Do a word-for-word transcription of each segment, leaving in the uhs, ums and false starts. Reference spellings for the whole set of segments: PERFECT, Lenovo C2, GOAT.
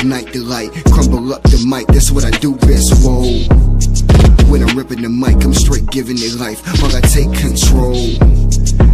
ignite the light, crumble up the mic, that's what I do best, whoa. When I'm ripping the mic, I'm straight giving it life, while I take control.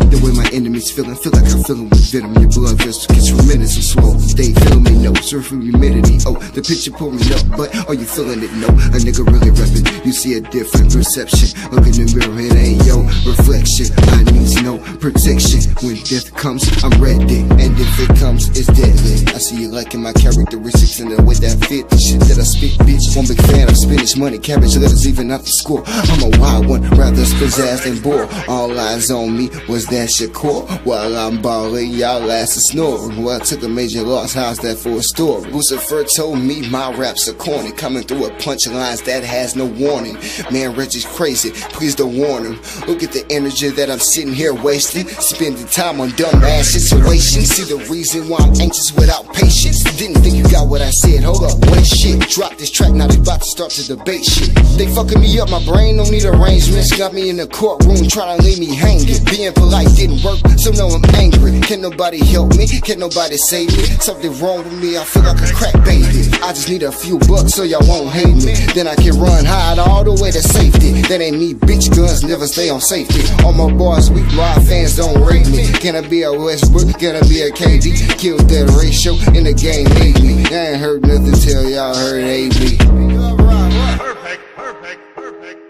The way my enemies feelin', feel like I'm feelin' with venom. Your blood vessel gets tremendous and swole. They feelin' me, no, surfing humidity, oh. The picture pouring up, but are you feelin' it? No, a nigga really reppin'. You see a different perception. Look in the mirror, it ain't yo reflection. I need no protection. When death comes, I'm ready, and if it comes, it's deadly. I see you liking my characteristics and the way that I fit, the shit that I spit, bitch. One big fan of spinach, money, cabbage, letters even out the score. I'm a wild one, rather pizzazz than bore. All eyes on me was that. That's your core. While I'm balling, y'all ass is snoring. Well, I took a major loss, how's that for a story? Lucifer told me my raps are corny, coming through a punchlines that has no warning. Man, Reggie's crazy, please don't warn him. Look at the energy that I'm sitting here wasting, spending time on dumb ass situations. See the reason why I'm anxious without patience? Didn't think you got what I said, hold up, wait shit. Drop this track, now they about to start to debate shit. They fucking me up, my brain don't need arrangements. Got me in the courtroom, trying to leave me hanging. Being polite didn't work, so now I'm angry. Can nobody help me? Can nobody save me? Something wrong with me, I feel like a crack baby. I just need a few bucks so y'all won't hate me. Then I can run, hide all the way to safety. That ain't me, bitch, guns never stay on safety. All my bars weak, why fans don't rate me? Can I be a Westbrook? Can I be a K D? Kill that ratio, in the game hate me. I ain't heard nothing till y'all heard A B. Perfect, perfect.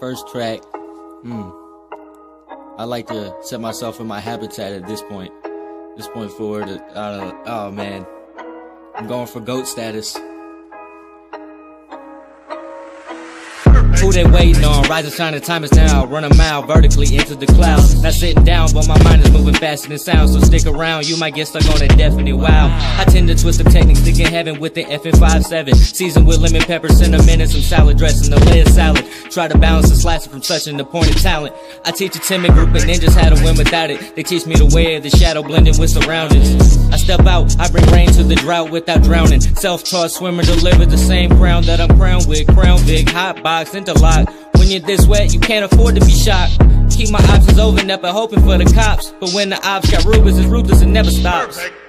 First track, hmm, I like to set myself in my habitat at this point, this point forward, uh, oh man, I'm going for GOAT status. Who they waiting on? Rise and shine, the time is now. Run a mile vertically into the clouds. Not sitting down, but my mind is moving faster than sound. So stick around, you might get stuck on a definite wow. I tend to twist up techniques, stick in heaven with the F and five seven. Seasoned with lemon pepper, cinnamon, and some salad dressing. A layer salad. Try to balance the slicer from touching the point of talent. I teach a timid group of ninjas how to win without it. They teach me the way of the shadow blending with surroundings. I step out, I bring rain to the drought without drowning. Self-taught swimmer, deliver the same crown that I'm crowned with. Crown Vic, hot box, into lot. When you're this wet, you can't afford to be shocked. Keep my options open up and hoping for the cops. But when the ops got rubies, it's ruthless and never stops. Perfect.